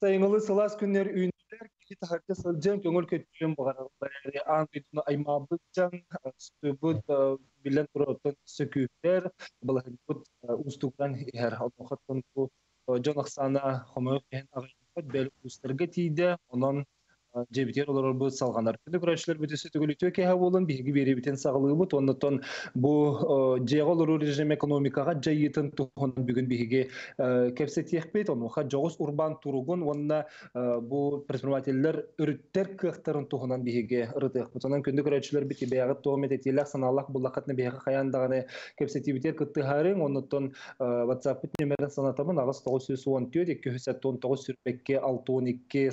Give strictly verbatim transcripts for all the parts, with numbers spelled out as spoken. Саймалы салас күннер үйіндер келі тағарды сөлден көңіл көттен бұғаралары аң үйдіні аймабы жан сөбіт білен тұратын сөкүйіктер бұлағын бұд ұстуғдан ер алмақыттың жан ақсана қомайық кейін ағайынқат бәлі ұстарға тейді онан жебетер олар бұд салғанар күні күрәшілер бүтесі түгілікті өкеға болын бейгі бері бітен сағылығы бұд оныттан бұл жеғал ұру режим экономикаға жайетін тұғынан бүгін бейгі кәпсет екпет оның қа жоғыз ұрбан тұрығын онына бұл предпринимателлер үріттер көқтарын тұғынан бейгі ұрыты екпет онан күнді күрәшілер бүті бәғыт тұғымет етелек саналық бұллақытны бейгі қаяндағаны кәпсеті бітер күтті ғарың оныттан WhatsApp-т нөмерін санатамын ағыз тоғыз жүз он төрт екі жүз он тоғыз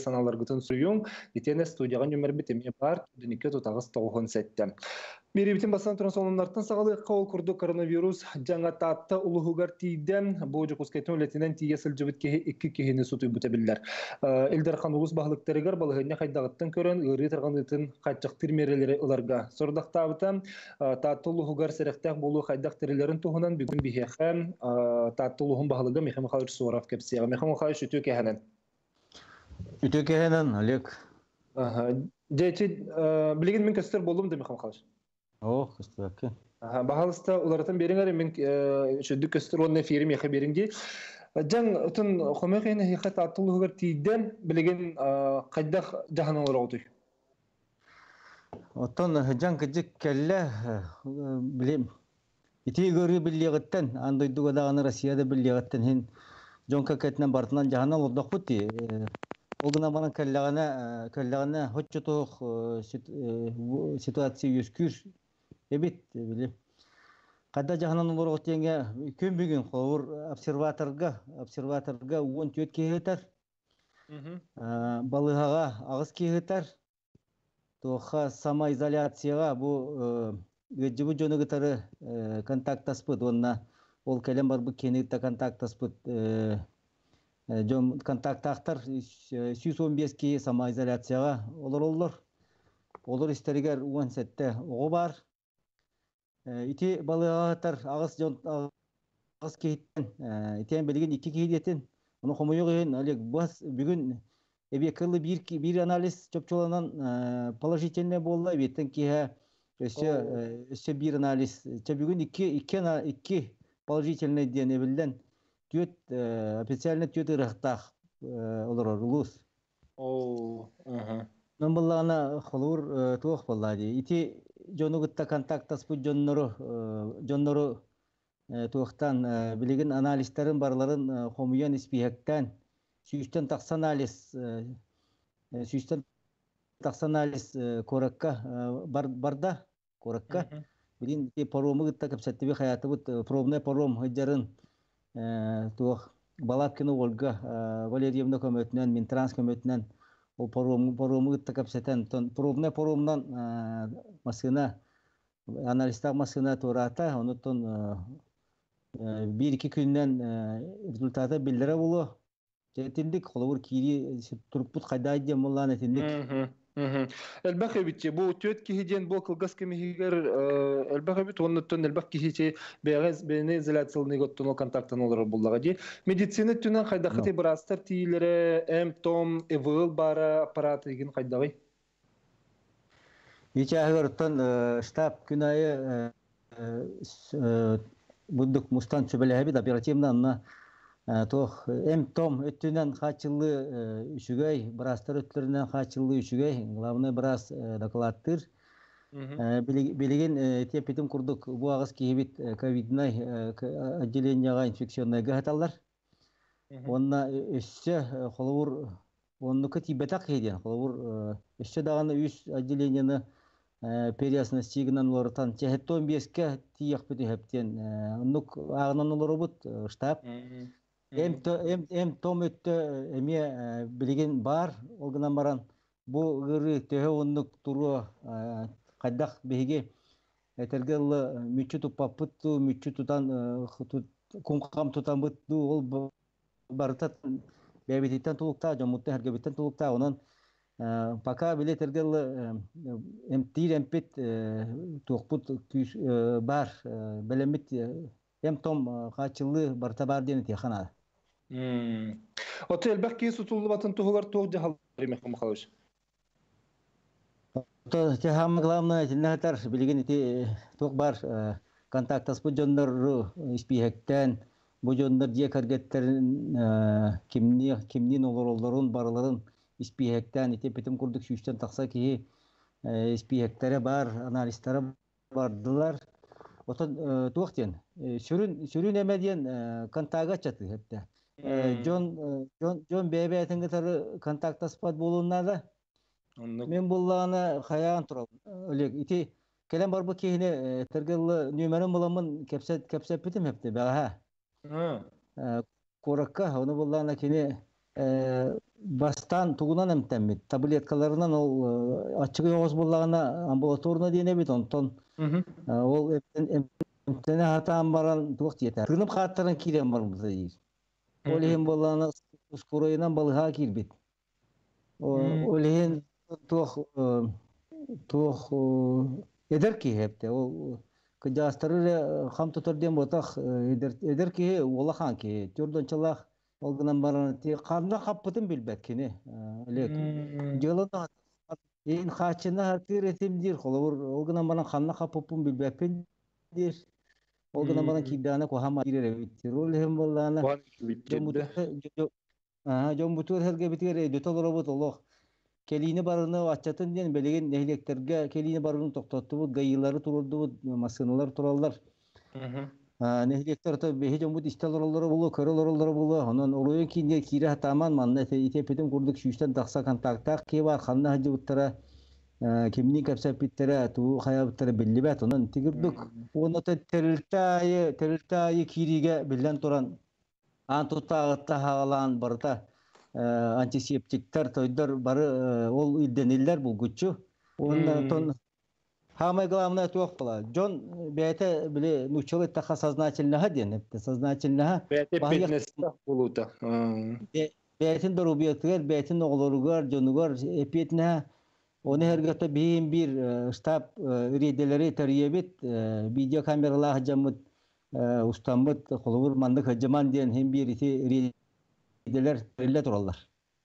саналарғытын сұйың Детене студияға нөмір бітіміне бар, түдінеке тұтағыз тоғын сәттен. Меребетен басынан тұрын соңынларттан сағалы қауыл күрді коронавирус жаңа татты ұлығығар тейден бұл жүкізкетін өлетінен тиесіл жүбіт кеғі екі кеғіні сұты бұта білдер. Элдер қан ұғыз бағылықтарығар балығыне қайдағыттың көрін ғыры тұрғанғытын қатшық түрмерелері ұларға. Сұрдақта бұта татты ұлығығар сәріқтәқ болу қайдақ түрілерін тұғынан бүгін бігеқі татты ұлығын бағылыға Мехам Қалыш Суарав кәпсеға. Мехам Қалыш өте кәхәнен. Өте кәхәнен, Олег. Білген мен көстер болуымды, Михам Қалыш? О, көстер, әке. Бағалыста оларытын беріңәрі, мен шөді көстер оның ферім еқі беріңде. Жаң ұтын қомай қайын еқат атылы ғығыр тейден білген қайдақ жағынан олар ауды? Отын жаң күдік кәлі, білем, етей көрі білеғіттен, андойды ғадағаны Россияда білеғіттен, хен жоң көкетінен бартынан жағынан олдақ бұтты. Огна бана каллана каллана хочетох ситуация юскүр эбит биле. Када жаханын ургот тенге күн бүгүн ховор обсерваторга обсерваторга он төрт кегетер. Балыгага агыз кегетер. Тоха самоизоляцияга бу жибу жоноготары контакт таспыт онна ол келем бар бу кенекте контакт таспыт контактақтар жүз он беске самоизоляцияға олар-олар. Олар істерігер оған сәтті оғы бар. Үте балығағатар ағыз кейттен, үтен білген екі кейдетін. Оны қомайығы ең, Олег, бас бүгін әбекілі бір анализ көпчолынан положительне болды. Әбеттен кейі өсі бір анализ. Ча бүгін екі положительне ден әбілден. Түйет, официально түйет ұрықтақ олар ұлыс. Нұн бұллағына құлығыр тұғық бұллады. Иті жонығытта контактас бұд жонныру тұғықтан білеген аналистерін барларын қомиян іспейхектен сүйістен тақсан алис сүйістен тақсан алис қорыққа барда қорыққа. Білін паромығытта көпсәттібе қаяты бұд пробны паром ғыджарын Балапкина Ольга Валерьевна көмөтінен, Минтранс көмөтінен ол паромы ғытта көпсетен. Пробны паромынан масына, аналистақ масына тұрата, оны тұн бір-екі күннен результаты білдірі болу. Жетілдік, қолығыр кейі түркпұт қайдайды дем олан әтіндік. Әлбәқ әбітте, бұл төт кейден бұл қылғас кемегер әлбәқ әбіт, оның түн әлбәқ кейде бәғаз бәне изоляциялыны көттін ол контактан олар болдыға де. Медицина түнен қайдақы те бірастар тиелері, әм-том, әвіл бары аппараты еген қайдағай? Ечі әғырттан штаб күн айы бұндық мұстан сөбілі әбіт оперативнанына Тоқ әм-том өттінен қачылы үшігай, бірастар өттілерінен қачылы үшігай, ғылавны біраз докладтыр. Білеген тепетім құрдық бұ ағыз кейбет ковиднай отделенияға инфекционная ғаталар. Онына үші қолығыр, оннықы тибетақ еден, қолығыр үші дағаны үш отделенияны периясына стегінен лорытан. Чәхеттон беске тияқ бүті әптен. Оннық ағынан олар ұбыт штаб. Әм-том өтті әме білеген бар, олғынан баран бұл ғыры төхі оннық тұру қайдақ бейге әтіргілі мүтші тұппап бұтту, мүтші тұтан, құмқам тұтан бұтту, ол барытат бейбитеттен тулукта, жон мутты харгебиттен тулукта, онан пока билет эргеллы эмтир эмпит тухпут күйш бар, белемит эм том хачылы барта бар дени тихана. Отел бахки сутулы батын тухугар тух жахал ремехам халуш. То тихам главное тилнахатар билген ити тух бар контакта спут жондару испихектен. Бу жондар диек аргеттерин кимнин олоролдорун барыларын испихектен ити петим курдык шуштен тақса кии испихектері бар, анализтары бардылар. Отон туақтен сүрін әмәден контага чаты әтті. Жон бәйбе әтінгі тары контакта спад болуына да мен боллағына қаяған тұралым. Ити кәлем бар бұл кейіне тәргілі нөмірін бұламын кәпсәп бітім әпті бәға. Қорыққа оны боллағына кейіне бастан тұғынан әмттен бет. Таблеткаларынан ол атшығы оғыз боллағына амбулаторына дейіне бет. Онтон ол әмттені хатаған баран тұғақ дейетті. Күнім қаттарын кейден бар бұлда дейіз. Олеген боллағына ұскорайынан балыға келбет. Олеген тұғақ әдір кейі әпті. Қыжастарыр қам тұтырден бұтақ әдір кейі олақан кейі. Түрдоншалақ олғынан баран қанда қаппытын білбәт кені. Жолында ең қачына әртер етемдер. Олғынан баран қанда қаппытын білбәпендер. Олгана баран кидана кохама кире битирол хем боллана жом бутур херге битире дютол робот олох келини барыны ачатын ден белеген эхлектерге келини барыны токтоттубу гайылары турулду машиналар тураллар нехлектер то бехем бут исталоролдор болу көрөлөрөлдор болу анан ороен кинде кире таман манна этепетин курдук шуштан такса контакттак ке бар ханна жуттара кимнин капсапиттере туу хаябыттары билибет онун тигирдик ону терилтайы терилтайы кириге билен туран антутагытта хагалан барда антисептиктер тойдор бары ол иддениллер бул күччү ондон хамай главная туак бала жон бете биле нучалы таха сознательного денепте сознательного болута бетин дорубиетгер бетин оглоругар жонугар эпетне Оны әргетті бейін бір штаб үрейделері тәребет, видеокамералар ғажамыд, ұстамыд, қолығыр мандық ғажаман дейін әм бір үрейделер тәрелі тұралар.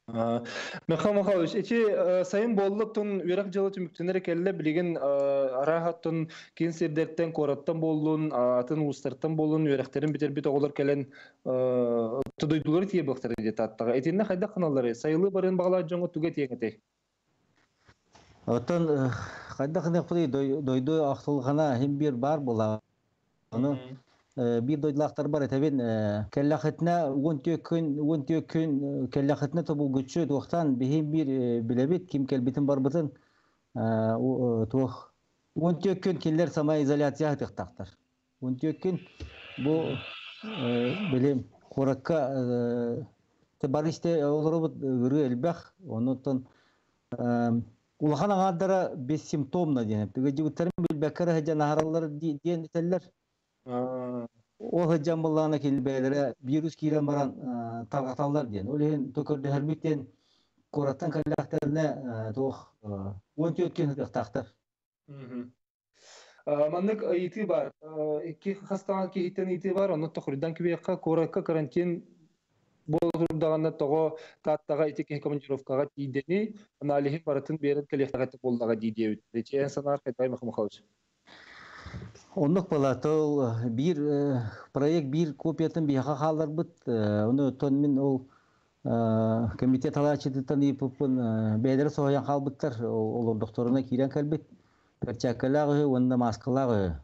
Мәқам Мақалыш, әте сайын болылықтың өрақ жалат үміктенерек әлі білеген арағаттың кенсердерттен, қораттан болуын, атын ұстарттан болуын, өректерін бітербет оғылар кәлін тұдойдулары тие бұқтары де таттаға. Әтеніне қайда қыналары, сайылы барын бағала жоңы түге тиеңеті? Оттан қайда қынықпыды дойдой ақтылғана хем бір бар болағы. Оны бір дойдылақтар бар әтәбен кәлләқетіне он тек күн кәлләқетіне тұбыл күтші тұқтан бейім бір біләбет кем кәлбетін бар бұтын тұқ. он тек күн келлер самай изоляция тұқтақтар. он тек күн бұл білем қоракқа бар істе олары бұт үрі әлбәқ. Оныттан Улахан ағаддара бессимптомна деніп. Жүгіттерін білбәкір ғаджан ағаралары дейін етелер. Ол ғаджан болағына келбәлері вирус кейлен баран тағаталар дейін. Олеген төкірді әрмектен қораттан кәлләқтеріне тоқ он төрт күн ұқтақтар. Маннык еті бар. Қастаған кейттен еті бар. Оны тұқырдан көбейіққа қоракқа карантин Бұл тұрдағанда тоғы таттаға етекен командировкаға дейдені, аналихи баратын берін кәлектағаты болдаға дейді өтті. Чейін санар қайтай мұқым қалшы. Ондық болады, ол бір проект, бір копиятын бияқа қалар бұд. Оны тонмен ол комитет алачетіттан епіпін бәдірі соғаян қал бұдтар. Ол ордықторына керен кәлбет. Перчакалағы, онында маскалағы.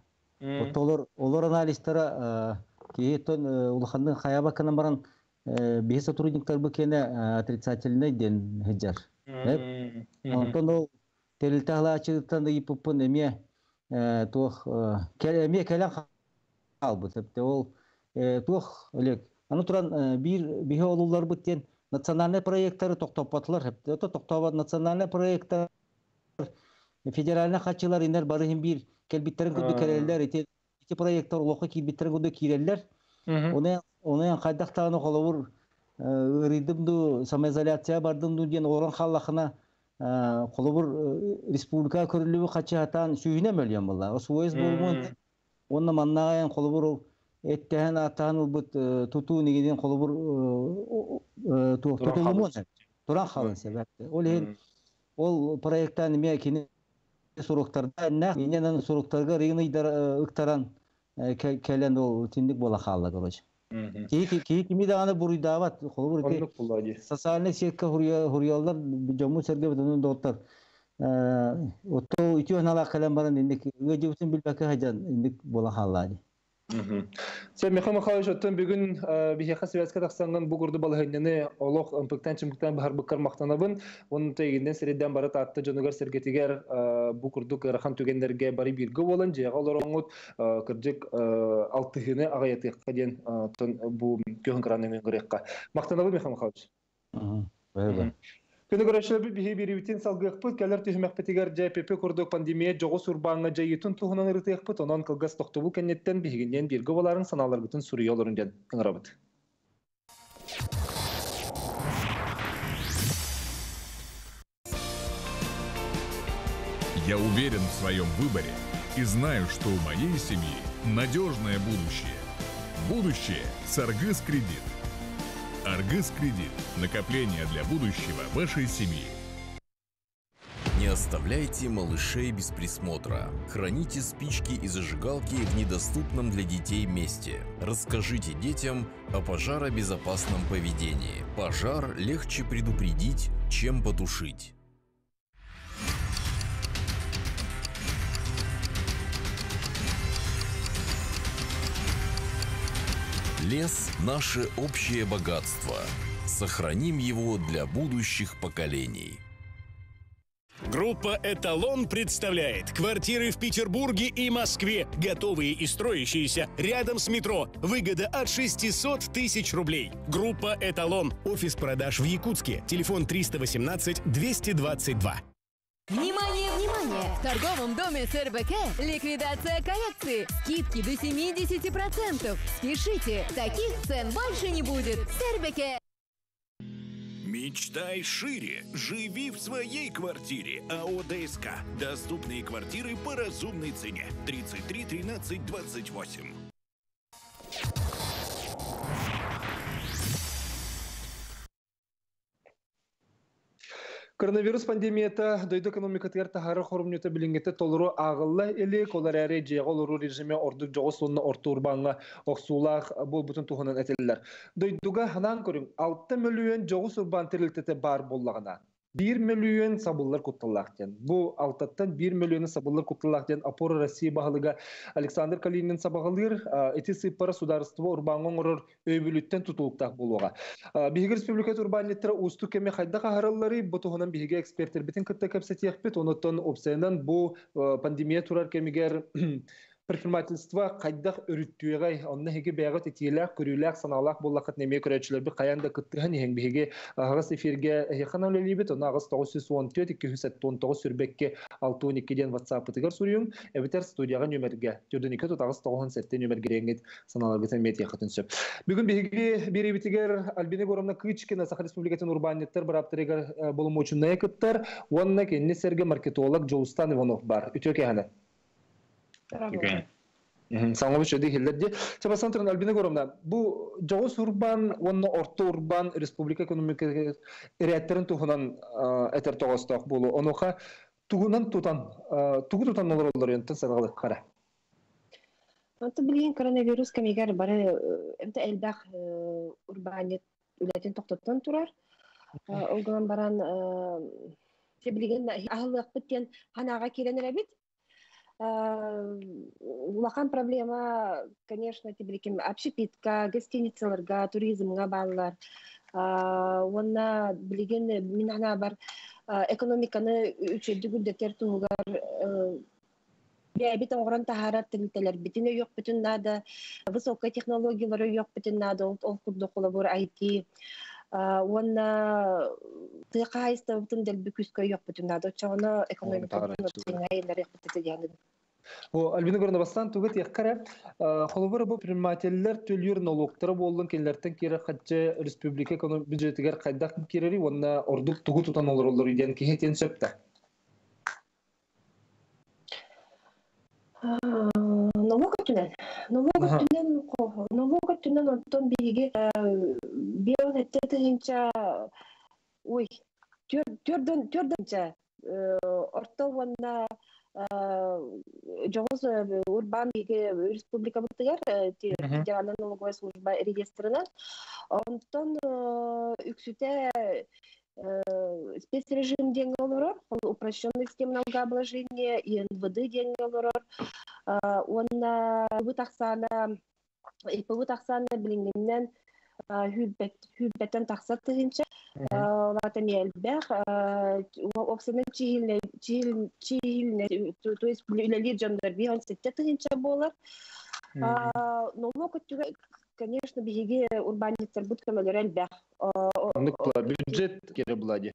Олар аналистара кейеттон ұлықандың қаябақынан баран Бе сотрудниктар бұл кені отрицательный ден ғыджар. Онтан ол тәрілті ғала ашығыттан да епіпін әме кәлі қал бұд. Ол тұқ өлек. Аны тұран бейі олулар бұттен национальный проекттары тоқтапатылар. Тоқтапат национальный проекттар федеральна қатшылар енер барығын бір кәлбеттерін көді кәрелер. Ете проекттар олықы кәлбеттерін көді кәрелер. Оны қайдақтағаны қолауыр ридимду самоизоляция бардымду деген орын халлахына қолыбыр республика көрілуі қачатан сүйіне мөлген болла. Осы ойыз болуын оның маннағайын қолыбыр еттен атаныл бұт тұту негеден қолыбыр тұтылымын тұран қалын себепті. Ол ең ол проекттан еме кені сұрықтарда нәқ менен сұрықтарға регіні ұқтаран кәлен ол тіндік бола қалды көрөч. Кейкімі дағаны бұрыдават, социальный сетка хұрыялдар, жаму сәрге бітінің доғыттар. Отто үті өнала қалан баран, өйдеусін білбәкі ғаджан бола қалады. Сән, Михаил Михайлович, өттің бүгін бігеқа сөвәске тақсанған бұл құрды балығынені олық ұмпықтан-чымпықтан бағар бұққар мақтанабын. Оның тәйгінден сәрейден барат атты жануғар сәргетігер бұл құрды қарақан түгендерге бары біргі болын, жияға олар оңғыт күрдік алтығыны ағайатыққа ден бұл көхін қыранымен күрекқа. Мақтанабын, Михаил Михайлович. Күні көрәшілі бейбері өтен салғы ұқпыт, кәлір түйімәқпетігер жайпепе көрдік пандемия жоғы сұрбаңы жайетің тұғынан ұрыты ұқпыт, онан қылғас тоқты бұл кәнеттен бейгінден бергі боларын саналар бүтін сүрі елірін жән ұңырабыт. Я уверен в своем выборе и знаю, что у моей семьи надежное будущее. Будущее с Аргыс Кредит. Аргыс Кредит. Накопление для будущего вашей семьи. Не оставляйте малышей без присмотра. Храните спички и зажигалки в недоступном для детей месте. Расскажите детям о пожаробезопасном поведении. Пожар легче предупредить, чем потушить. Лес – наше общее богатство. Сохраним его для будущих поколений. Группа «Эталон» представляет квартиры в Петербурге и Москве, готовые и строящиеся, рядом с метро. Выгода от шестисот тысяч рублей. Группа «Эталон». Офис продаж в Якутске. Телефон триста восемнадцать двести двадцать два. Внимание, внимание! В торговом доме СРБК ликвидация коллекции. Скидки до семидесяти процентов. Спешите, таких цен больше не будет. СРБК. Мечтай шире. Живи в своей квартире. АО ДСК. Доступные квартиры по разумной цене. тридцать три тринадцать двадцать восемь. Коронавирус пандемията дойды экономикатыгар тахары хорумнюта билингетте толуру ағылла или колар әрі жеғал ору режиме ордық жоғы солына орты урбанға оқсулақ бол бүтін тұғынан әтелілер. Дойдыға ханан көрін алты миллион жоғы сұрбан тірілтеті бар боллағына. бір миллион сабыллар көптілләқтен. Бұл алтаттан бір миллион сабыллар көптілләқтен Апора Россия бағылыға Александр Калинин сабағылыр әті сыппара сударыстығы урбанғын ұрыр өйбіліттен тұтылықтақ болуға. Бейгі республикат урбанеттері ұсты кеме қайда қағарылары бұтығынан бейгі эксперттер бітін күтті көпсеті еқпет, оныттан опсайынан бұл пандемия тұрар кемегер предпринимательство қайдақ үріттуеғай, онына хеге бәғат етейләқ, көріләқ, саналақ болақыт неме көрәтшілербі қаянда күттіған ең беге ағыз эфирге еқан әулелебет, оны ағыз тоғыз жүз он төрт екі жүз он тоғыз сүрбекке алты он екіден ватсапытығыр сүріуім, әбітер студияға нөмерге, түрдің екі тұт ағыз тоғыз сәттен нөмерге реңет саналар бітін мет еқытын сөп. Бүгін беге бері бітігер Альбене Борамна Кычкина Саха Республикатын урбанеттер бір аптырегер болым өчін нәйекіттер, онына кенне сәрге маркетолог Джоустан Иванов бар. Үтеке әне. Саңғылыш өді келдерде. Сабасан тұрын Альбина Горовна, бұл Жағыз Урбан, оның Орта Урбан республика экономика әрәттерін тұғынан әтір тоғыстақ болу. Онуға тұғынан тұтан олар олар ентін сағалық қара. Онты білген коронавирус кәмегер бары әмті әлбәқ урбанет үләтен тоқтаттан тұрар. Олған баран білген ағылық біттен ханаға келенер әбет. Улахан проблема, конечно, тибриким общепитка, гостиницаларга, туризмга баллар. Онна билген минана бар экономиканы үчөдүгүндө тертуугар бебит огран тахарат тилтелер битин жок бүтүн нада, высокая технологиялары жок бүтүн нада, ол кудду колобор ай ти. Онна тыкайста бүтүн делби күскө жок бүтүн нада, чоно экономика Альбина Горнабастан тугет яккара холовар бу примателлер төлүр налогтары болгон келерден кире хатча республика эконом бюджетигер кайдак кирери онна ордук тугу тутан олорлор иден кехетен сөптө. Налог түнөн, налог түнөн кого, налог түнөн оттон биге бион эттетинча ой, төрдөн төрдөнча орто онна Джоз Урбан республика Бутыгар, Федеральная налоговая служба регистрана, он тон уксюте спецрежим деньги олорор, упрощенный систем налогообложения и эн вэ дэ деньги олорор, он вытахсана и по вытахсана блингинен Hübbetten taksatınca, zaten elbek, opsiyonel çiğilne, çiğil, çiğilne, toys ilerliyor canlar, bir hangi taksatınca bolar. Normalde çünkü, конечно, birige urbanist terbutka mıdır elbek? Nokta, budjet kerebladi.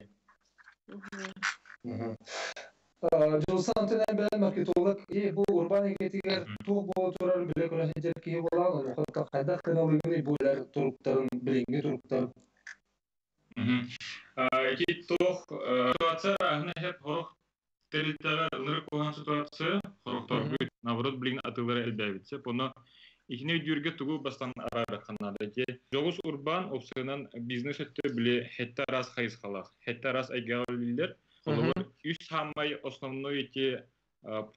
Josan tenen market olarak bu urban egetikler tuğ boğdurar bile konan hicret ki bolan olur. Hatta kaydak tenavrimi bular turukların bilingi turukların. Ki tuğ situasya ahne hep horuk terlitler nırık olan situasya horuk turgut. Navrut bilin atıları elde edilse. Bunu ihne yürge tuğu bastan arar kanada ki Jogus urban opsiyonan biznes ettiri bile hetta ras kayız kalak. Hetta ras egaliller. Üç hamay основной эти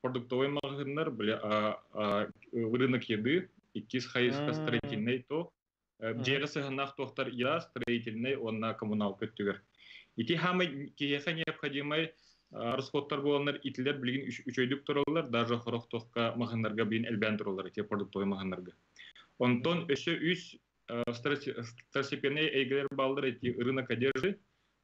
продуктовые магазины были рынок еды и кисхайска строительный то держится на тохтар я строительный он на коммуналку тюгер и те хамай киеса необходимый расход торговлер и тлер блин ученик торговлер даже хорох тохка магазинерга блин эльбен торговлер те продуктовые магазинерга он тон еще уж стратегичные эйглер балдер эти рынок одежды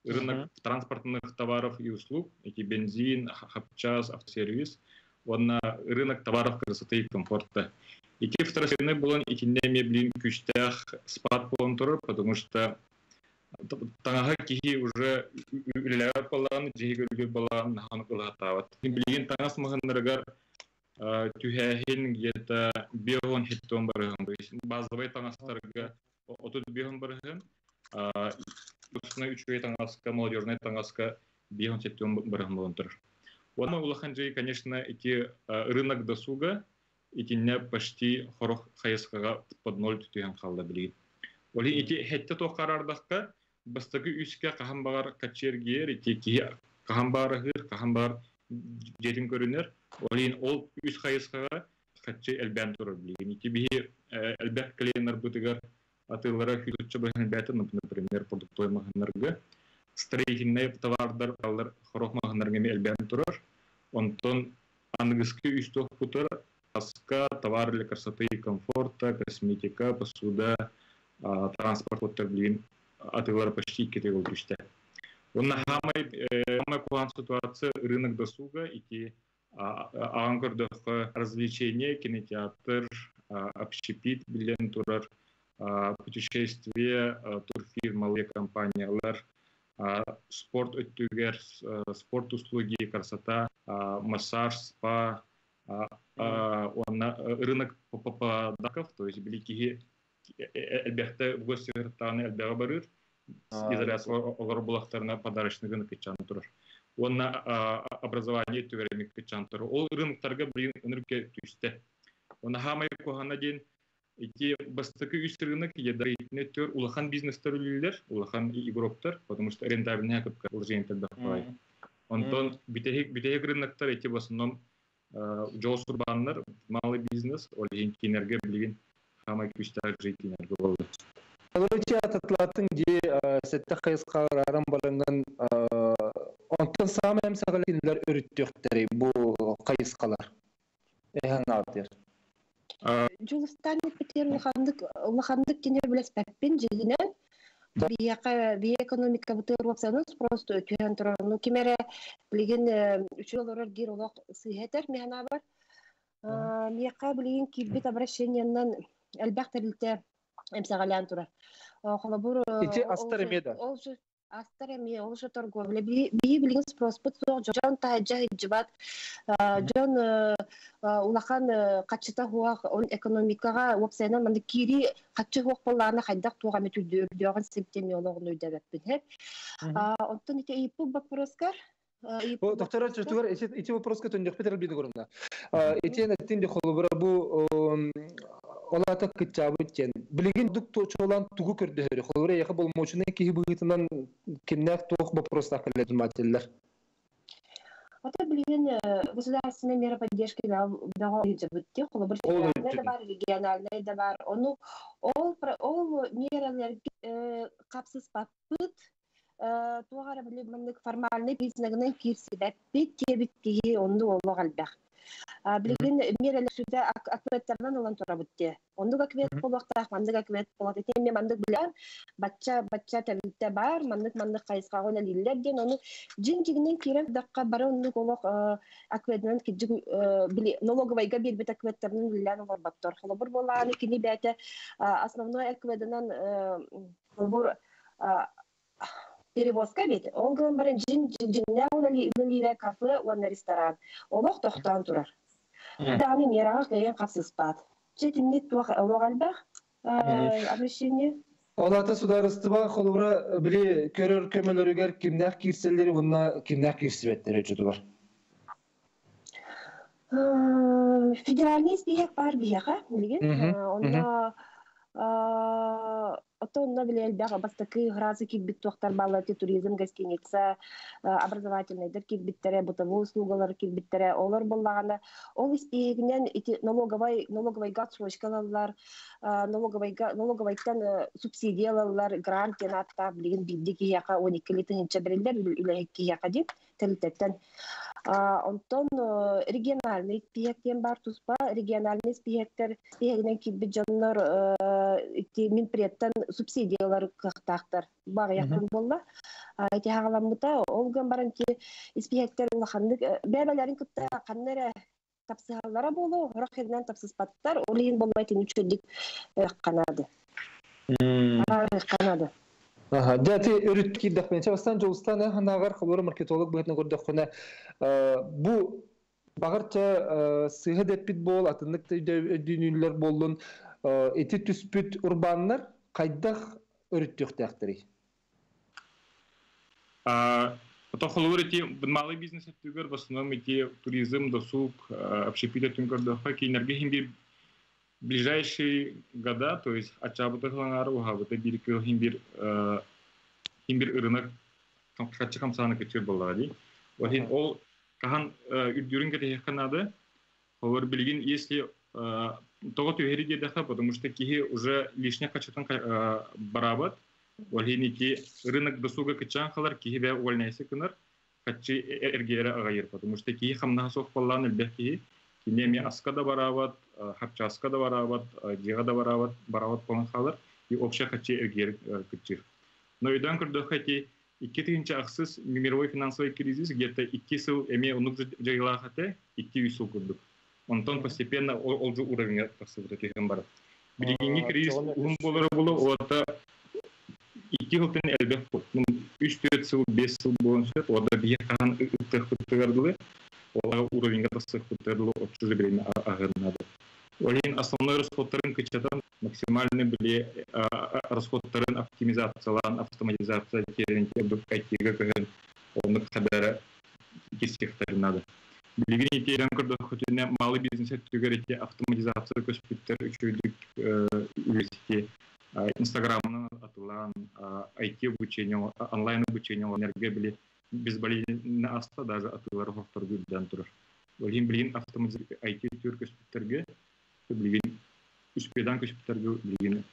рынок транспортных товаров и услуг, эти бензин, хапчас, автосервис, он на рынок товаров красоты и комфорта. И те второстепенные были эти немедленно кучтях спад полонтора, потому что тага кихи уже уляют полан, джиги уляют полан, нахан кулахатават. Блин, тага смахан нарагар тюхяхин где-то бегон хитом барагам, то есть базовый тага старга отут бегон барагам. Собственно, учуя тангаска, молодежная тангаска, бегом сетем барахмалантер. Вот на Улаханджи, конечно, эти рынок досуга, эти не почти хорох хайскага под ноль тутиан халдабли. Оли эти хетте то харардахка, бастаги юска кахамбар качергиер, эти кия кахамбар хир, кахамбар дерин коринер, олин ол юс хайскага каче эльбентурабли. Эти биги эльбент кленер бутигар. Атылара хилче бәһәнбәтә, например, продуктовый магазиннарга, строительный товардар алар хорох магазиннарга элбән турар. Онтон английский үстөк путар, аска, товар для красоты и комфорта, косметика, посуда, транспорт оттыр билин атылар почти кетегол түштә. Онна хамай хамай куган ситуация рынок досуга ити аңгырдыкы развлечение, кинотеатр, общепит билен турар. Путешествия, турфирмалы компаниялар, спорт өттүгер, спорт услуги, красота, массаж, спа, рынок попадаков, то есть биликиги элбекте в гости вертаны элбега барыр, изоляция олар булактарына подарочный рынок кычан турар. Онна образование өттүгеремик кычан турар. Ол рыноктарга билин өнүрке түстө. Онна хамай кохана дейін. Эти бастаки үс рынок едаритне төр улахан бизнестер үлілер, улахан игроптар, потому что рентабельная капка лжен тогда хвай. Онтон битеги рыноктар эти в основном джоус урбаннар, малый бизнес, олегенки энергия блин, хамай күштар жейтин энергия болды. Алрыча татлатын де сетті қайысқа арам барынған онтон самым сағалетіндер өріттіқтері бұл қайысқалар. Эхан ағдер. Жолыстаны петер улахандык кене билеспекпен жегинен бие экономика бутыр вапсаныз просто өтүен турар. Ну кемере билген үчө олорор гир улак сыйхетер механа бар. Мияка билген киббет обращениянан элбактерлите эмсагалян турар. Ити астар эмеда. Астереми уже торговля. Библия спросит, Джон Тайджай Джибат, Джон Улахан Качитахуах, он экономика, Уапсена Мандакири, Качахуах Полана, Хайдах Тураметудюр, Дюран Септемиолог Нудевет Пинхеп. Он то не те Доктор, эти вопросы, которые не хотят обидеть, эти на тинде холобрабу, олата китабутен. Блин, доктор Чолан тугу курдехер, холобра я хабал моченый, кибугит нам кимнех тох бопростах ледмателлер. Вот это блин, государственная мера поддержки да да идёт, холобра давар региональная давар, ону ол про ол мера капсис папут. Тугара билимник формальный бизнесмен кирсида петебитти онду оллог албах. Билген мирелер сүдө акветтардан алган турабытты. Онду аквет болоктак, мандык аквет болот. Эми мандык билем батча батча табитте бар, мандык мандык кайска гона лиллер ден аны жинтигинен киреп дакка бары онду оллог акветтен кижи били налоговыйга бир бит акветтардан лиллер барбаттор. Холобур болланы кини бете основной акветтенен холобур перевозка ведь он говорит джин джиння он или кафе он ресторан он их тохтан турар да мы мирах я кафе спад чет нет тух логалбах обращение Олата сударыстыба холубра били көрөр көмөлөргөр кимнер кирселдери мына кимнер кирсебеттери жети бар федеральный стек бар бияга деген онда Оттон навели бяга бастаки гразы кикбиттохтар баллати туризм гостиница образовательный деркик биттере бытовые услуги кик биттере олар боллана ол истегинен эти налоговый налоговый гадсрочкалар налоговый налоговыйдан субсидиялар грантен атта билген биддики яка он эки литинче берилер илеки яка деп телтеттен онтон региональный спектен бар туспа региональный спектер стегинен кикбиджоннор эти минпреттен субсидиялар кактактар бар якын болла. Эти хагаламыта олган баранки испияктер улахандык бебелерин кытта каннере тапсыгаллары болу, рахиднен тапсыспаттар олин болмайтын үчөдик канады. Канады. Ага, дати үрүткий дакменче бастан жолстан ханагар холор маркетолог бетне көрдөккөне бу багырча сыгы деп питбол атындык дүйнүлөр болдун. Эти түспүт урбаннар кайдах өрүттүк тактырый. А то холуры эти малый бизнес активер в основном эти туризм, досуг, общепитательный городок, какие энергии в ближайшие года, то есть от Чабутахланаруга вот эти бирки химбир химбир рынок качкам саны качир баллади. Вот и ол кахан юрдюринга тех Канады холур билигин если того ты веришь да, потому что кие уже лишняя качетан барабат, валиники рынок досуга качан халар кие бе увольняй секундар, качи эргера агайр, потому что кие хам нахсох паллан элбе кие, кие ми аскада барабат, хапчаскада барабат, джигада барабат, барабат паллан халар и общая качи эргер качир. Но и данкор дохати и китинча аксис мировой финансовый кризис где-то и кисел эми онук джиглахате и кисел курдук. Онтон постепенно олжу уровень таксовратых эмбар. Билигини кризис ум болары болу, ота ики хылтын элбек код. үч төрт сыл беш сыл болыншы, ода бияхан ыттық құттығардылы, олар уровенге тасық құттығардылы отчужы береме ағырнады. Олен основной расходтарын кычатан максимальный біле расходтарын оптимизациялан, автоматизация керенке бүккайтеге көгін оны қадары кесектарынады. Билигини терен көрді құтыны малы бизнес түгереті автоматизация көспеттер үшілдік үлеске инстаграмына атылан ай ти обучение, онлайн обучение, энергия біле безболезненно аста даже атылар факторды ден тұрыр. Олген білген автоматизация ай ти түр көспеттерге, білген үспедан көспеттерге білген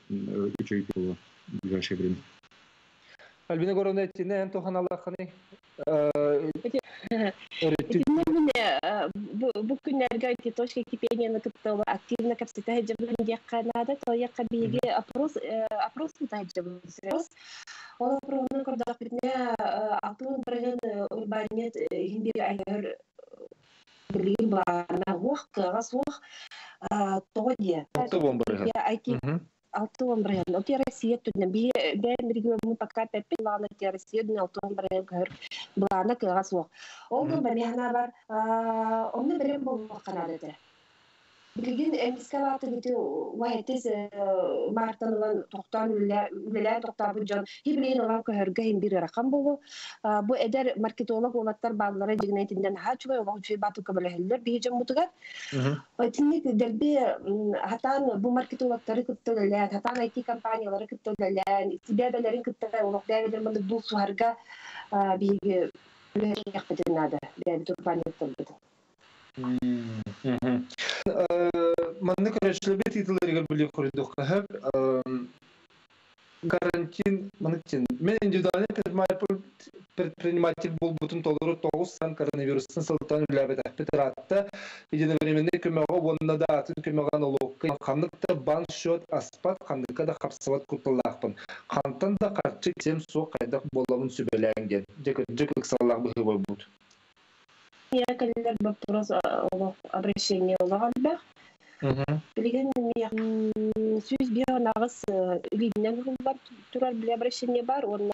үшілдік болу ближайшее время. Альбина Горовна, тіне Антохан Аллаханы бу күннәргә точка кипения ныкытылы активны капситә җәбәндә Канада тоякка биге опрос опрос тәҗәбәсез. Ул програмны күрдәк битне алтын берлен урбанет инде әгәр берлин барна вакыт расух тогы. Алтон брен. Вот я Россия тут на бе бен региону пока пепе лана те Россия на Алтон брен гор была на киласо. Он был бенехнабар, он не брен был в Канаде. Блин, эмискалаты видео, вайтез Мартан лан тохтан уля уля тохтан буджан. Хиблин лан кгор гейм бире ракам было. Бо эдер маркетолог улаттар бадлары дигнейт инден хачве вахуч фи бату кабеле хиллер бихем мутгат. Отнит дерби хатан бо маркетолог тарикт толле хатан айти кампания тарикт толле. Истибада ларикт толле улахдави дер ман дул суарга би ле яхпет нада би турбани толбет. Манны көрәчлебет итәләргә беле коридох кәһәр карантин манытен мен индивидуаль предприниматель бул бутун толыры тогуздан коронавирустан сылтан үләбе тәхпетратта идене временне көмәгә бонда да атын көмәгән олук ханлыкта банк счет аспат ханлыкка да хапсават кутыллакпын хантан да карчы тем су кайда болугын сүбәләнгән дәкә дәкә саллак бу бут я каллар баптурас обращение улаганда Билген сөз бер нагыз үлгеннән булар турар белә обращение бар, ул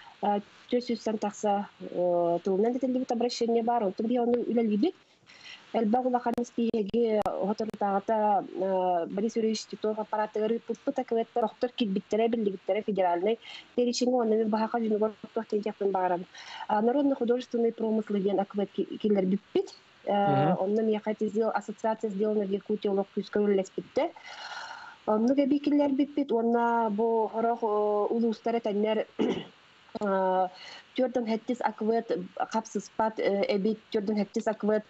төсүстән такса тулнан дигән обращение бар, ул бер аны үләлгән. Әлбәттә Ханистиягә хатыртагыта бер сөрешти тор аппаратлары путпутак әйтә рөхтәр кит биттәре белли биттәре федеральный перечень аны баһага җынган тохтан якын барам. Народный художественный промыслы дигән аквет киллер бит. Он нам я хотел сделать ассоциация сделана в Якутии лохкускую леспитте. Много бикиллер бипит, он на бо рах улустарет аннер тюрдан хеттис аквет капсиспат эбит тюрдан хеттис аквет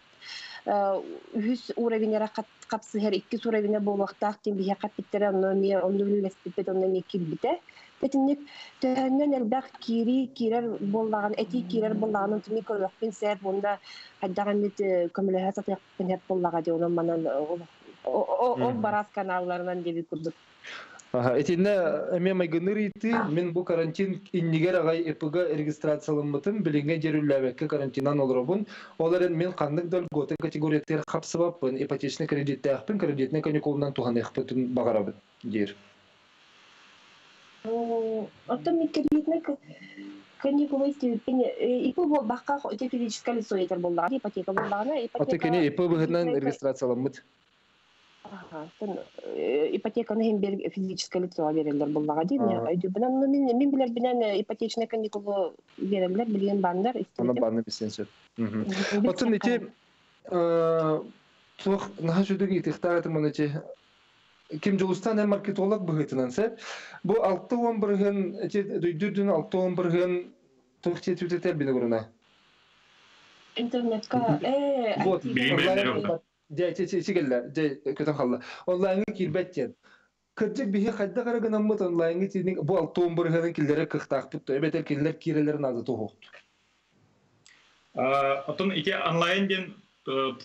юз уровенера капсихер икки уровене бо лохтахтин бия капитера он не он не леспитте он не кибите. Тетник тәннән әлбәк кири кирәр булган әти кирәр булганын микролог пен сәр бунда хәддәгән бит көмләһә сатып кенәт булган дип уйлам менән ул барас каналлардан дип күрдек. Ага, әтинә әмәй генер ити мен бу карантин иннигәр агай эпга регистрацияланмытын беленгән җирүләбәккә карантиннан олырыбын. Оларын мен канлык дөл готы категорияләр хапсыбаппын, ипотечный кредит тәхпин кредитне каникулдан туган ихпытын багарабы дир. Оттам микролитнек каникулы и по баках у тебя физическое лицо это было, ипотека была, ипотека. А ты кини и по выгодной регистрации ломит. Ага, ипотека на имбер физическое лицо, а верен был лагодин, а идёт, потому что мы мы были бинаны ипотечные каникулы верен были блин бандар. Она бандар бессенсер. Оттам эти, то наши другие тихтары там эти. Ким Джулстан маркетолог быгытынан сәп. Бу алты он быргын, дүрдүн алты он быргын тохте түтетер бини гурына. Интернетка, э, вот, беймелер. Дей, тегеллер, дей, көтен халла. Онлайны кирбеттен. Кырджек бихе қайда қарагынан мұт онлайны тейдің, бу алты он быргынын келдері қықтақ бұтты. Эбетер келдер керелерін азы тоғықты. Отын, ете онлайн ден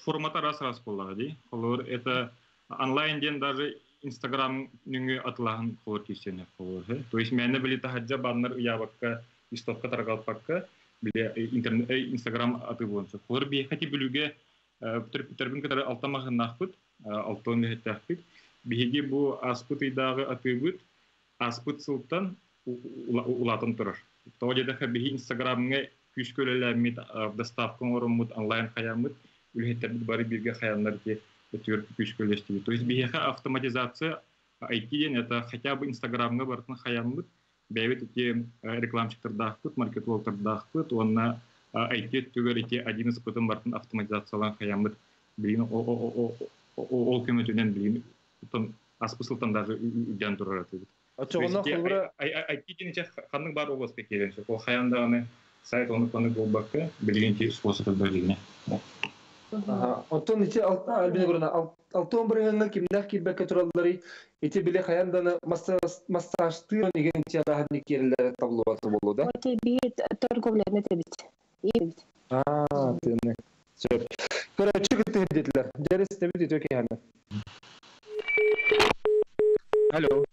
формата рас-рас қолдағы, дей. Қолығыр, это онлайн ден даже Инстаграм нюнге атлахан холор кисене холор. То есть меня не были тахаджа баннер я вакка истовка таргал пакка были интернет Инстаграм атыбонсо холор би хотя билюге тербин который алтамах нахпут алтоне тахпут биги бу аспуты дагы атыбут аспут султан улатан турар. То где даха биги Инстаграмге күшкөлелер мит доставка оромут онлайн хаямут үлге тербит бары бирге хаямнар ки. То есть биеха автоматизация ай ти это хотя бы Инстаграмга бартын хаямлык бәйбит эти рекламщиктер дахпыт, маркетологтер дахпыт, онна ай ти түгер эти одиннадцать пытын бартын автоматизациялан хаямлык билин ол көмөтүнен билин аспысылтан даже үдян турар атыбыт. ай ти нече ханның бар обласка керенші, ол хаямдағаны сайт оны планы голбакка билген те способы бәліне. Антон, эти алтон бриганы кимнах кирбекке тураллары, эти биле хаяндан массажтырын деген тиядагы керилер табылуаты болду да? Эти бит торговлерне тебит. Эбит. Аа, тенек. Сөп. Короче, кеттер детлер. Дәрес тебит итөке яны. Алло.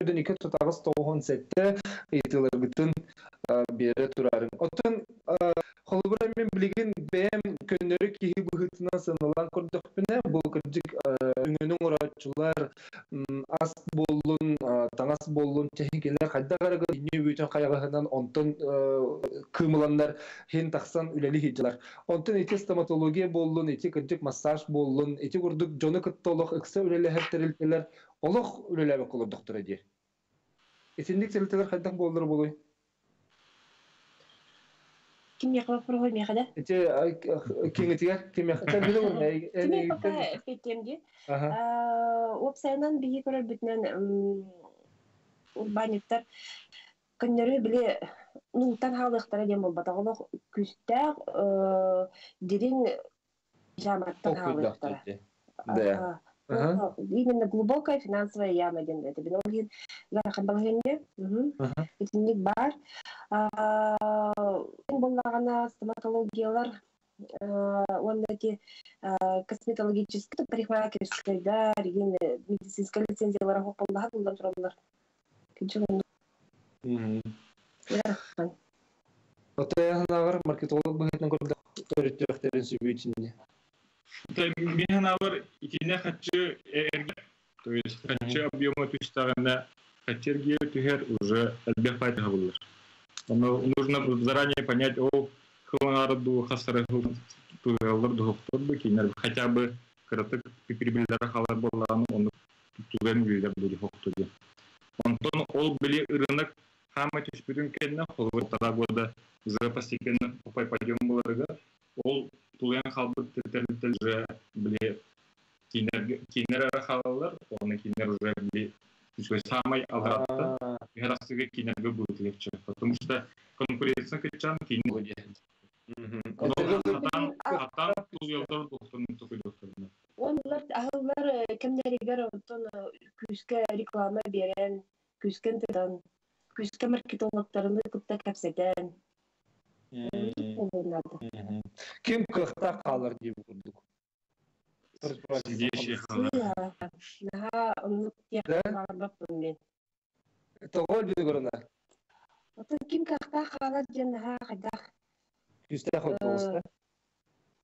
Дүн ике тутагыз тоғын сәтті етілер бүтін бере турарын. Антон, Холгурами блигин бем көннөрүк киһи быһытынан сыналан көрдөхпүнэ бу кырдык үңөнүн ураччылар ас боллун таңас боллун техникелер кайда карагы ини бүтөн каягынан онтон кыймыландар хен таксан үлели хижилар онтон эти стоматология боллун эти кырдык массаж боллун эти курдук жону кыттолок ыкса үлели хертерилтелер олох үлелебе кулдуктура дир эсиндик телтелер кайда болдур болой Кем я кого прогоняю, да? Это кем это я? Кем я? Это видом. Кем пока фитемди. Обсайнан беги корал битнан урбаниттар. Кандеры били ну тан халыктар дем батаголох күстәр дирин жаматтан халыктар. Да. Именно глубокая финансовая яма дем это биноги зарабатывание. Это не бар. Боллағана стоматологиялар, ондаки косметологический, парикмахерский, да, регионы, медицинская лицензия, лараху, поллаға болдан тұралылар. Отаяғынағыр маркетолог бұғытның көрдіқ төреттіғақтарын сөйбейтінде. Менағынағыр итіне қатшы әрге, то есть қатшы объемы түштағында қатерге түхер уже әлбек пайтыға болыр. Нужно заранее понять о хронарду хасараху хотя бы краток перебирахала была он туган вида будет хоктуди. Антон ол были рынок хамать испытан кельна холод тогда года за постепенно попадем было рыга ол туган халбут же были кинер кинерахалалар он кинер уже были самой алратта Герасига кинерга будет легче, потому что конкуренция качан кинерга. А там тулиодор доктор, только доктор. Он лад, а лад, кемнеригер, он куска реклама берен, кускан тедан, куска маркетолог тарны купта капседен. Кем кахта халар дивурдук? Сидящий халар. Да, он не Это голь бегурна. Вот таким как-то холоден, а когда. Кистах вот толстая.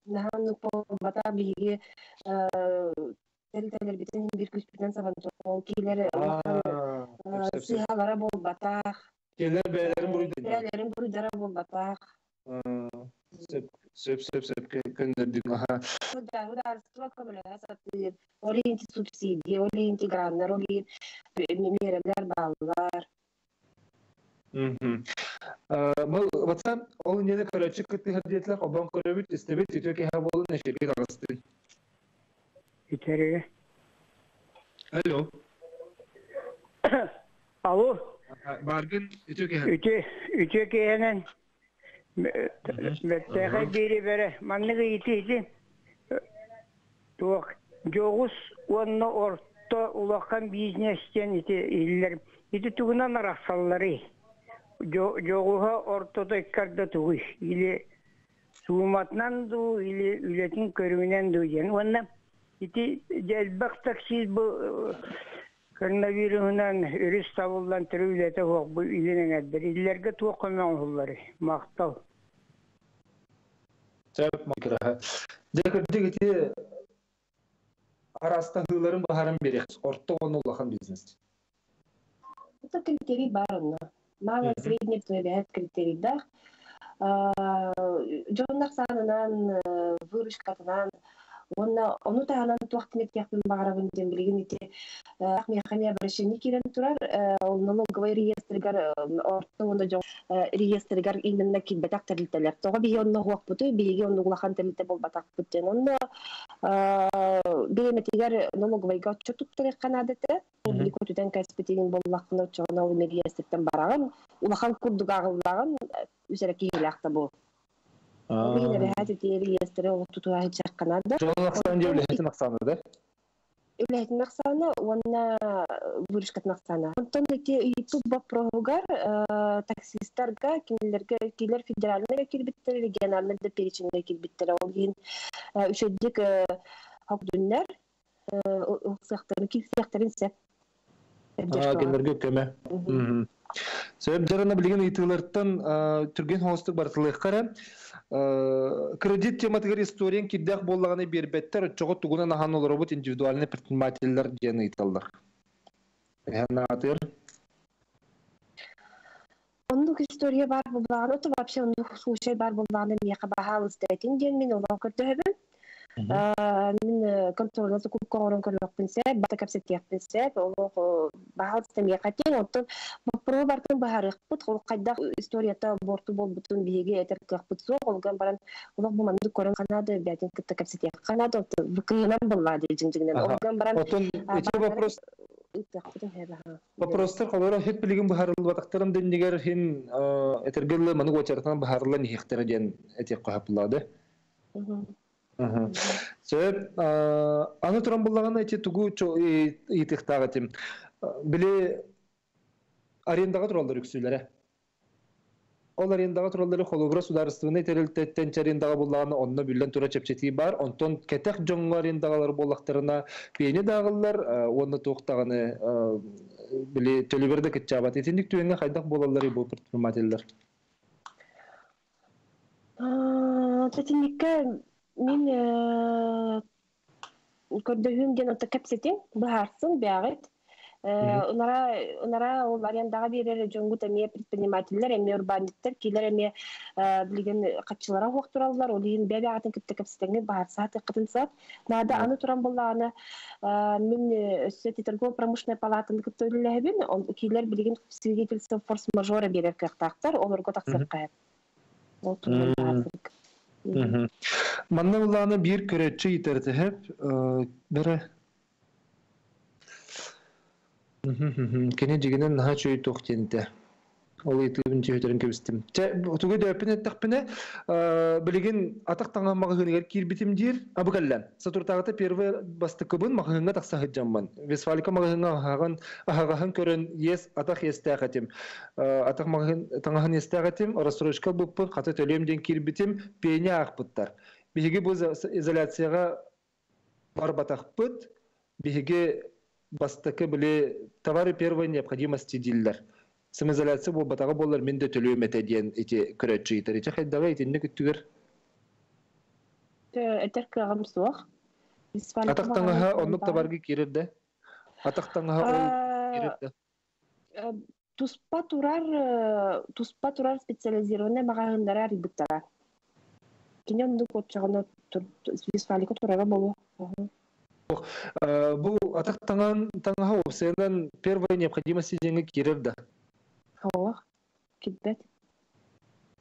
Да, ну по батабиге территориальный битень биркус пятнадцать вантов киллер. Сигалара бол батах. Киллер белерим буридер. Белерим буридера бол батах. Сеп сеп сеп сеп кендер дигаха. Да, вот арстла комлега сатир. Олинти субсидии, олинти граннер, олинти мирелер баллар. Мал ватсам ол неде карачик кити хадиетлер обан корабит истебит итоки хаволу неширки дарасты. Итере. Алло. Алло. Баргин итоки хад. Ите итоки хенен. Мектеге бирибере манныгы итиди. Тох жогус онно орто улакан бизнестен ити иллер. Ити тугунан арахсаллары. Жогуга ортодой карда тугуй. Или сууматнан ду, или үлетін көрмінен ду ден. Онна ити жэлбак таксиз бу коронавирусынан үріс табылдан түрі үлеті оқ бұл үйленің әдбір. Иллерге туы қомен ұллары. Мақтал. Сәп мақыраға. Дәкірдік еті араста ғыларын бағарын берек. Орта оны ұлақан бизнес. Бұл критерий бар ұнна. Мала средний төбәт критерийдақ. Жоңнақ санынан, вырышқатынан, Оны тағынан туақтын әттіяқтың бағарабын ден білген ете Ақмияқамия бірішіне келен тұрар, оның ғылай реестрігер орты, онда жоң реестрігер именна келбетақ тәрілтелер. Тоға бейе оның ғылақ бұты, бейеге оның ғылақан тәрілте бол батақ бұттен. Онында білеметегер оның ғылайға өтшөттік тәрек қанадеті, білік өтуден кәспетеген болылақын өтшіғына оның реестріктен бараған, ұлақан күрдіға ғылдаған өсерекей ғылақты бұл. Именно в этой теории есть тревога тутуа и чаканада. Что на самом деле является наксана, да? Является наксана, она выручка наксана. Антон, эти и тут бапрогар таксистарга, киллер, киллер федеральный кирбиттер, региональный да перечинный кирбиттер, один еще дик хабдунер, сектор, киль секторинсе. А киллер гюкеме. Сөйбдерана билген итилерттен түрген хостык бартылыккара кредит тематыгы историян киддак боллаганы бербеттер чогот тугуна наханол робот индивидуальный предпринимательдер дени италдык. Янатыр. Ондук история бар булган, ото вообще ондук случай бар булган, мен кабахалыс дейтин ден мен улан көрдөбүм. Мен контролдо көп корон көрөкпүнсе, бата капсетеппүнсе, олог баалыстан якатын, онтон бопро бартын баарык бут, ол кайда историята борту бол бутун биеге этеркак бутсо, олган баран улог буманды корон канады, бятин кытта капсетеп канады, онтон быкынан булады жиңжигинен. Олган баран Онтон эти вопрос Вопростар холора хет билигин баарылып атактарым дендигер хин этергеле маны очартан баарылы нихтер ден этек каплады. Сөп аны туран буллаган эти тугу итихтага тим. Биле арендага туралдар үксүлөрө. Ол арендага туралдары холобра сударыстыны терилтеттен арендага буллаганы онно бүлдөн тура чепчети бар. Онтон кетек жоңго арендагалар болактарына пени дагыллар, онно токтаганы биле төлөбөрдө кетчабат. Этиндик түгөнгө кайдак болаллар бу предпринимательдер. Аа, тетиндикке Мин көрдөгүм ден ата капсетин баарсын баагыт. Унара унара ол арендага берер жоңгута ме предпринимательдер, эме урбаниттер, килер эме билген катчыларга хоктуралар, ол ин баагатын китте капсетенге баарса тыкытынса. Нада аны туран булланы мин сөтө торгово-промышленный палатаны көтөлөбүн, ол килер билген свидетельство форс-мажора берер кактар, олорго таксыр кайып. Ол туран баарсык. Маннавланы бир көретчи итерди хеп, бире. Кене жигинен наха чөй токтенде. Ол итилбин чөйтерин кебистим. Тугу дөпүн эттакпине, билигин атак таңан магыгынер кирбитим дир, абыкаллан. Сатуртагыта первый бастыкыбын магыгынга такса хыджамман. Весфалика магыгынга ахаган, ахаган көрөн ес, атак естагатим. Атак магыгын таңан естагатим, рассрочка буппы, каты төлөмден кирбитим, пене акпыттар. Биһиги бу изоляцияга бар батакпыт, биһиги бастыкы биле товары первой необходимости диллер. Самоизоляция бул батага болор менде төлөмөтө деген эти көрөтчү итер. Эти кайдага итинде күттүгөр. Этерке гамсуак. Атактанга онук табарги кирирде. Атактанга ол кирирде. Туспа турар, туспа турар специализированный магазиндар арыбыттара. Кине ондук отчагына туспалык турага болу. Бу атактанган таңга обсенен первая необходимость деньги кирирде.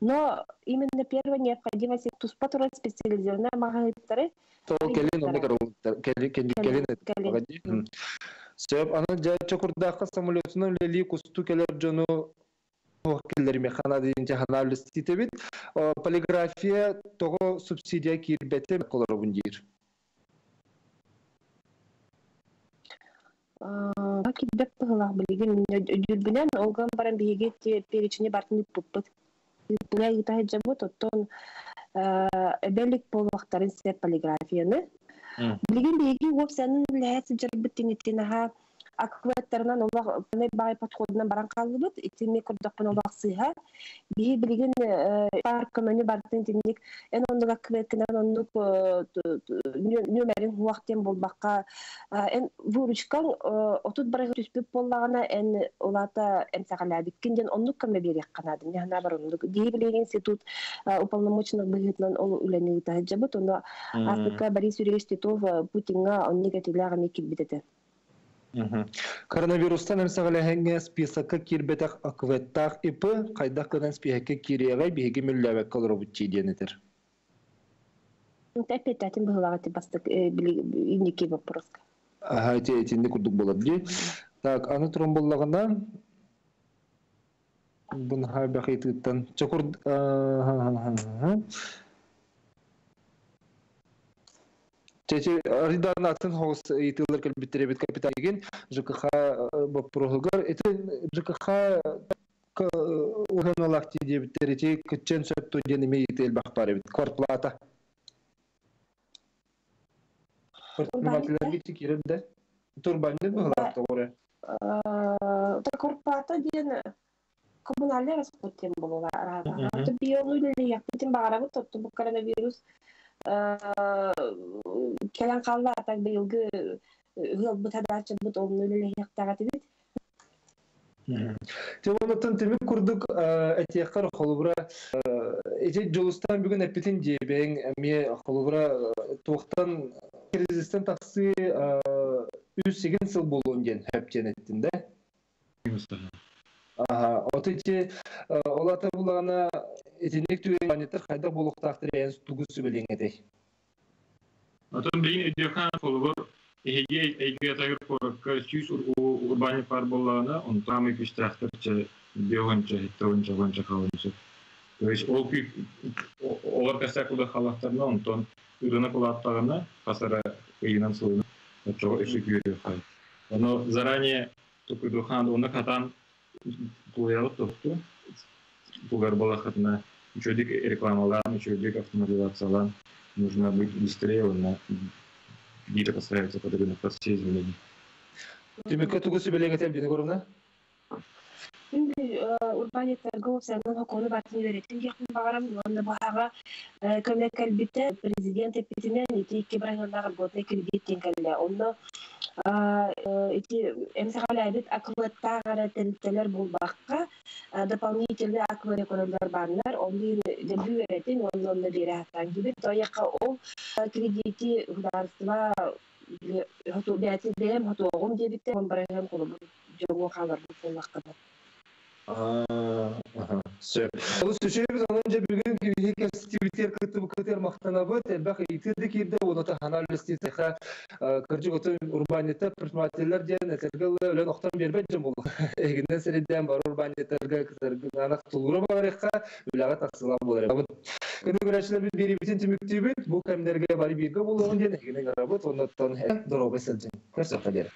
Но именно первая необходимость туспа турар специализированная магазиндар. То келин онда карул, келин келин погоди. Сөп аны жакурдакка самолетунун лели кусту келер жону Киллер механады инжаналист титебит. Полиграфия того субсидия кирбете колорабундир. А кирбет погла блигин дюрбинен олган баран бигете перечне бартны пуппыт. Буля итаһи жабот оттон эбелик полуактарын се полиграфияны. Блигин биги вовсенин лехет жарбыттин итинаха. Акваторнан олар бай подходнан баран калыбыт, итинме курдакпын олар сыйха. Бии билген парк көмөнү бартын тиндик, эн ондук акваторнан ондук нөмерин уактен болбакка, эн выручкан отут барыгы түспүп боллагана, эн улата эмсагалабит кинден ондук көмө берек канадым. Яна бар ондук. Дии билген институт уполномоченных быгытынан ол үлөнү тажабыт, оно Африка Борис Юрьевич Титов Путинга он негативляга мекип битете. Коронавирустан эмсагалаһыҥҥа списокка кирбэтэх аквэттаах ипы хайдах гынан спиһэккэ кириэҕэй биһиги мүллээбэккэ олоробуччии диэнэтэр. Эппиэтаатин быһыылаҕа бастык инники вопроска. Аһа, итинни курдук болот дии. Так, аны туран буллагына бунха бэхиитыттан чокур Ридан атын хоус итылыр көлбиттеребет капитал деген ЖКХ баппырогыр. Эти ЖКХ урғаналақты дебеттереті күтчен сөпту денеме етел бақпар ебет. Квартплата. Квартплата керімді. Турбанды бұғылатты оры. Квартплата дені. коммунальный расходы было раза. То биология, потом барабу, то то коронавирус, когда халла так биологи, вот бытадача бытовнули легкотаротивит. Телонатан теми курдук этиякар холубра, эти Джолустан бүгін әппетін дейбен, әме холубра тоқтан резистент тақсы үсігін сыл болуын ден әптен әттін, да? От эти олата булана этинек түген планеттар қайда болуқтақтыр әйін түгіз сөбелен әдей. Атан дейін әдияқан холубы Егей әйгетәгір қорыққа сүйіс ұрбаны пар болағына, оны тамы күштәқтір че деуғанча, хеттауынча, ғанча қалыншы. Ол күй, олар кәсәкілді қалақтарына, оны тон үріні қылаттағына, қасара қиынан сұлына, чоғы үші күйері қай. Оны заране тұқырдуқанды, оны қатан тұлғайлы тұқты, тұлғар балақытына, үшөдік рекламалан, үшөдік автоматизациялан, нужна быть быстрее, оны Гита поставится под рынок под все изменения. Тебе кто такой себе легает обидно, Горовна? Урбанит торговец, но на кону бат не верит. Я не поверю, он на бухага, когда кальбите президент и пятимя не тики брали на работу, не кредитинг калья. Он на эти эмсхаляют акватагара телер булбаха, дополнительные акварекордер баннер, он не дебюет, он он не дирает. Гибит, то я кого кредити государства готовятся дем, готовым дебит, он брали колбу, джого халар булбаха. Все. Алло, сюжет, он же бегает, какие-то активности, которые которые махтанабы, телбах и те, какие да, вот это анализы, теха, каждый готов урбанитет, предприниматель, дядя, тергал, ленохтам бирбеджемул, игнен середем, бар урбанитет, тергал, тергал, анах тулгробариха, улагат ахсаламбуларе. А вот, когда говоришь, что бери битинти муктибит, букам энергия барибига, було он дядя, игнен работ, он оттон, дорога сельдин, хорошо, ходили.